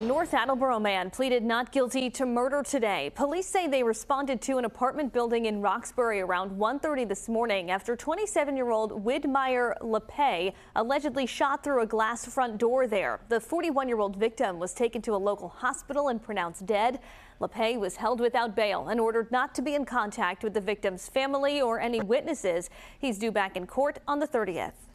North Attleboro man pleaded not guilty to murder today. Police say they responded to an apartment building in Roxbury around 1:30 this morning after 27-year-old Widmeyer LePay allegedly shot through a glass front door there. The 41-year-old victim was taken to a local hospital and pronounced dead. LePay was held without bail and ordered not to be in contact with the victim's family or any witnesses. He's due back in court on the 30th.